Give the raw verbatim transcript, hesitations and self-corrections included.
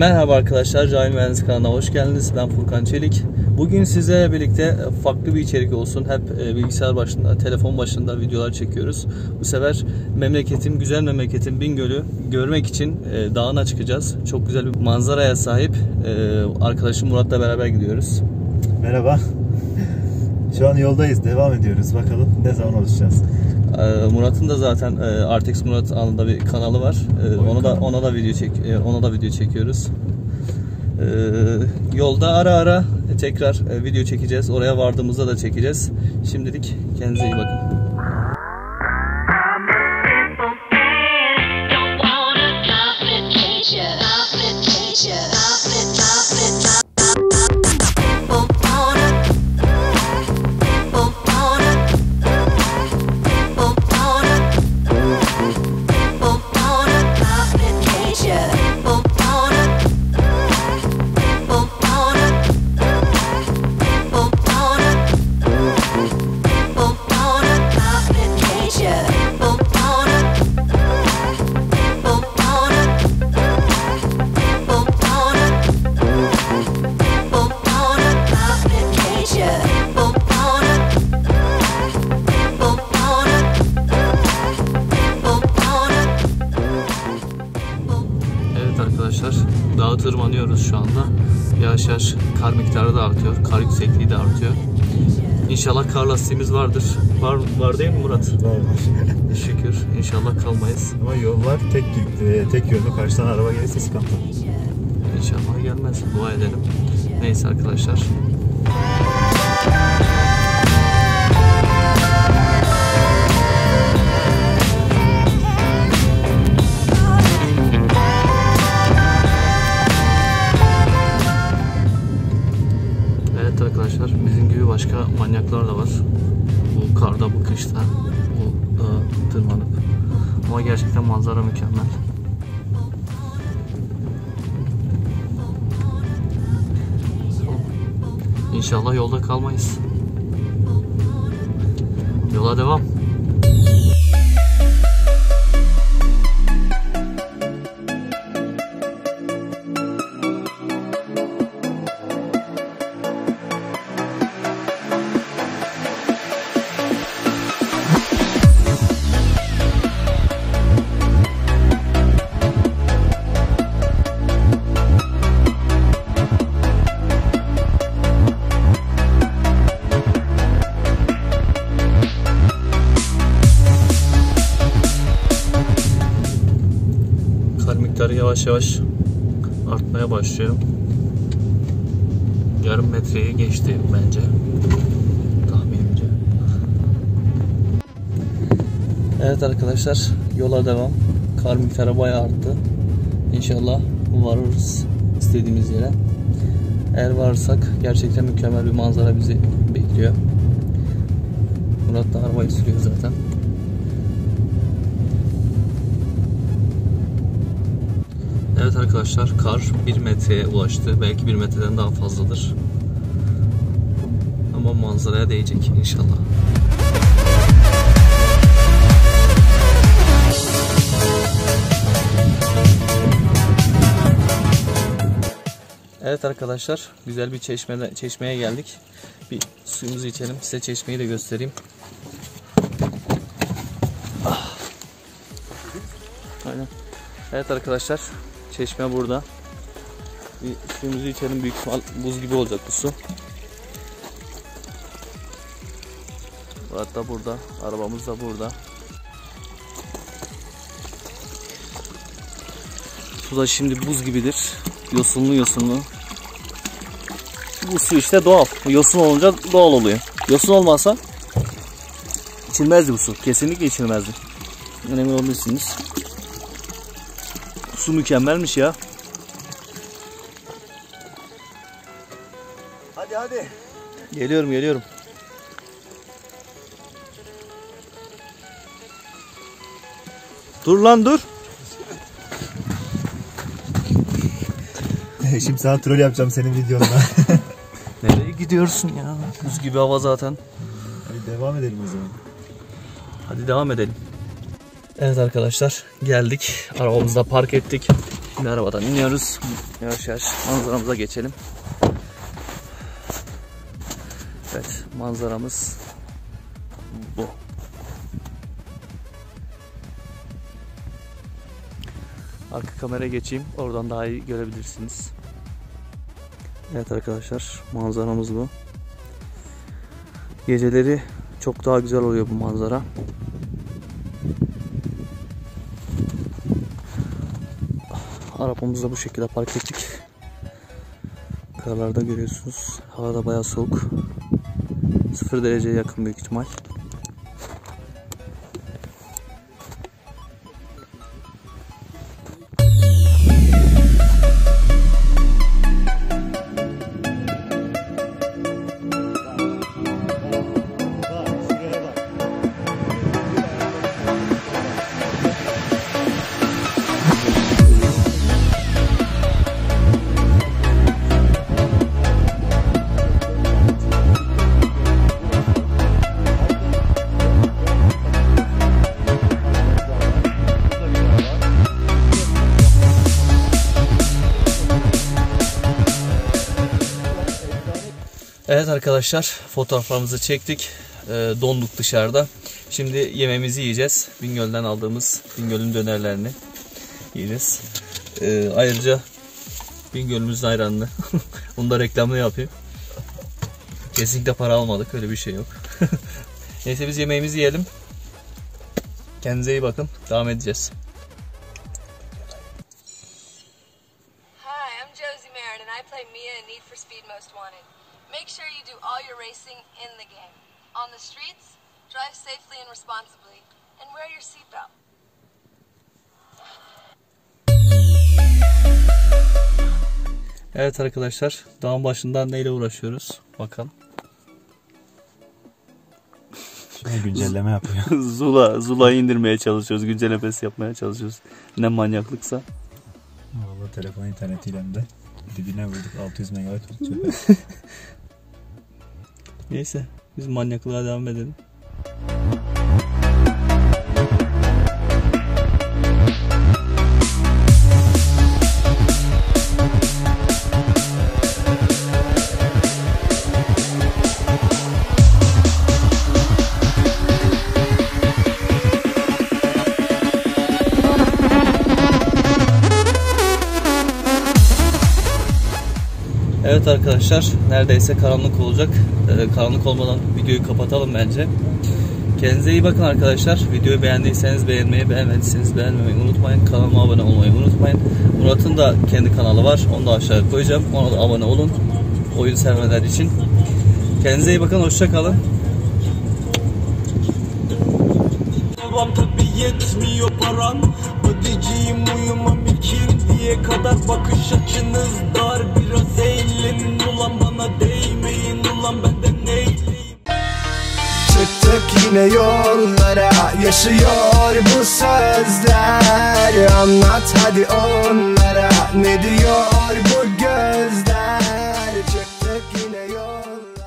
Merhaba arkadaşlar, Cahil Mühendis kanalına hoş geldiniz. Ben Furkan Çelik. Bugün sizlerle birlikte farklı bir içerik olsun. Hep bilgisayar başında, telefon başında videolar çekiyoruz. Bu sefer memleketim, güzel memleketim Bingöl'ü görmek için dağına çıkacağız. Çok güzel bir manzaraya sahip. Arkadaşım Murat'la beraber gidiyoruz. Merhaba. Şu an yoldayız, devam ediyoruz. Bakalım ne zaman oluşacağız. Murat'ın da zaten Artex Murat anında bir kanalı var. Oyun ona da kanalı. ona da video çek ona da video çekiyoruz. Yolda ara ara tekrar video çekeceğiz. Oraya vardığımızda da çekeceğiz. Şimdilik kendinize iyi bakın. Dağa tırmanıyoruz şu anda. Yavaş yavaş kar miktarı da artıyor. Kar yüksekliği de artıyor. İnşallah kar lastiğimiz vardır. Var, var değil mi Murat? Var. Şükür. İnşallah kalmayız. Ama yollar tek tek yönlü. Karşıdan araba gelirse sıkıntı. İnşallah gelmez. Dua edelim. Neyse arkadaşlar. Arkadaşlar bizim gibi başka manyaklar da var. Bu karda, bu kışta, bu dağa tırmanıp. Ama gerçekten manzara mükemmel. İnşallah yolda kalmayız. Yola devam. Yavaş yavaş artmaya başlıyor. Yarım metreyi geçti bence. Tahminimce. Evet arkadaşlar, yola devam. Kar miktarı bayağı arttı. İnşallah varırız istediğimiz yere. Eğer varırsak gerçekten mükemmel bir manzara bizi bekliyor. Murat da arabayı sürüyor zaten. Evet arkadaşlar, kar bir metreye ulaştı. Belki bir metreden daha fazladır. Ama manzaraya değecek inşallah. Evet arkadaşlar, güzel bir çeşmede, çeşmeye geldik. Bir suyumuzu içelim. Size çeşmeyi de göstereyim. Ah. Aynen. Evet arkadaşlar. Çeşme burada. Bir suyumuzu içelim. Büyük ihtimal buz gibi olacak bu su. Murat da burada. Arabamız da burada. Su da şimdi buz gibidir. Yosunlu yosunlu. Bu su işte doğal. Yosun olunca doğal oluyor. Yosun olmazsa içilmezdi bu su. Kesinlikle içilmezdi. Önemli olmuşsunuz. Su mükemmelmiş ya. Hadi hadi. Geliyorum geliyorum. Dur lan dur. Şimdi sana troll yapacağım senin videonda. Nereye gidiyorsun ya? Buz gibi hava zaten. Hadi devam edelim o zaman. Hadi devam edelim. Evet arkadaşlar, geldik, arabamızda park ettik. Şimdi arabadan iniyoruz. Yavaş yavaş manzaramıza geçelim. Evet, manzaramız bu. Arka kameraya geçeyim. Oradan daha iyi görebilirsiniz. Evet arkadaşlar, manzaramız bu. Geceleri çok daha güzel oluyor bu manzara. Arabamızı da bu şekilde park ettik. Karlarda görüyorsunuz. Hava da bayağı soğuk. Sıfır dereceye yakın büyük ihtimal. Evet arkadaşlar, fotoğraflarımızı çektik. E, donduk dışarıda. Şimdi yemeğimizi yiyeceğiz. Bingöl'den aldığımız Bingöl'ün dönerlerini yiyeceğiz. E, ayrıca Bingöl'ümüzün ayranını. Onu da reklamını yapayım. Kesinlikle para almadık. Öyle bir şey yok. Neyse, biz yemeğimizi yiyelim. Kendinize iyi bakın. Devam edeceğiz. Make sure you do all your racing in the game. On the streets, drive safely and responsibly, and wear your seatbelt. Evet arkadaşlar, dağın başından neyle uğraşıyoruz? Bakalım. Şimdi güncelleme yapıyor. Zula, Zula'yı indirmeye çalışıyoruz. Güncellemesi yapmaya çalışıyoruz. Ne manyaklıksa. Vallahi telefon internetiyle de dibine vurduk. altı yüz megabayt tutuyor. Neyse, biz manyaklığa devam edelim. Evet arkadaşlar, neredeyse karanlık olacak. Ee, karanlık olmadan videoyu kapatalım bence. Kendinize iyi bakın arkadaşlar. Videoyu beğendiyseniz beğenmeyi, beğenmediyseniz beğenmemeyi unutmayın. Kanalıma abone olmayı unutmayın. Murat'ın da kendi kanalı var. Onu da aşağıya koyacağım. Ona da abone olun. Oyun sevenler için. Kendinize iyi bakın. Hoşça kalın. Devam tabi yetmiyor paran. Ödeceğim uyumam ikiye kadar. Bakış açınız dar biraz eğlenin ulan, bana değmeyin ulan, benden neyleyin. Çıktık yine yollara, yaşıyor bu sözler. Anlat hadi onlara, ne diyor bu gözler.